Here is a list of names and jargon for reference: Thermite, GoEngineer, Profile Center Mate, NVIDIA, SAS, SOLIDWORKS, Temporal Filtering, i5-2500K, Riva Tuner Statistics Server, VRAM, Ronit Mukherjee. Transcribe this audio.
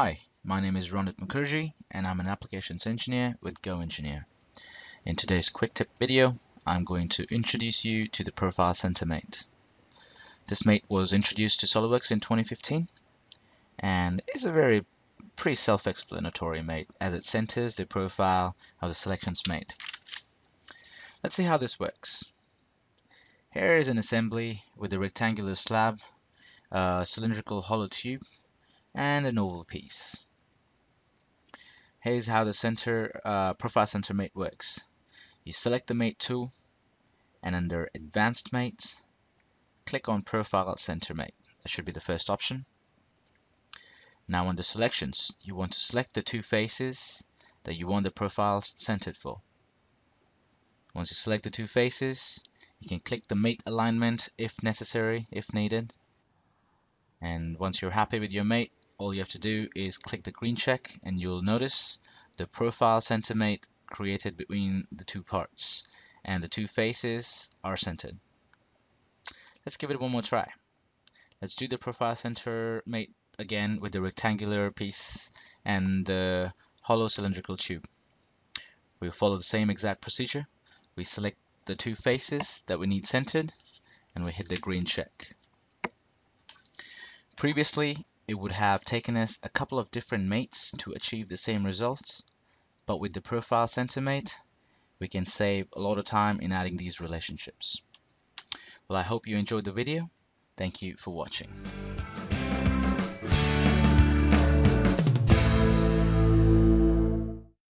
Hi, my name is Ronit Mukherjee and I'm an applications engineer with GoEngineer. In today's quick tip video, I'm going to introduce you to the Profile Center Mate. This Mate was introduced to SOLIDWORKS in 2015 and is a pretty self-explanatory Mate as it centers the profile of the selections made. Let's see how this works. Here is an assembly with a rectangular slab, a cylindrical hollow tube, and an oval piece. Here's how the Profile Center Mate works. You select the Mate tool, and under Advanced Mate, click on Profile Center Mate. That should be the first option. Now under Selections, you want to select the two faces that you want the profile centered for. Once you select the two faces, you can click the Mate alignment if necessary, if needed. And once you're happy with your Mate, all you have to do is click the green check and you'll notice the Profile Center Mate created between the two parts and the two faces are centered. Let's give it one more try. Let's do the Profile Center Mate again with the rectangular piece and the hollow cylindrical tube. We'll follow the same exact procedure. We select the two faces that we need centered and we hit the green check. Previously, it would have taken us a couple of different mates to achieve the same result, but with the Profile Center Mate, we can save a lot of time in adding these relationships. Well, I hope you enjoyed the video. Thank you for watching.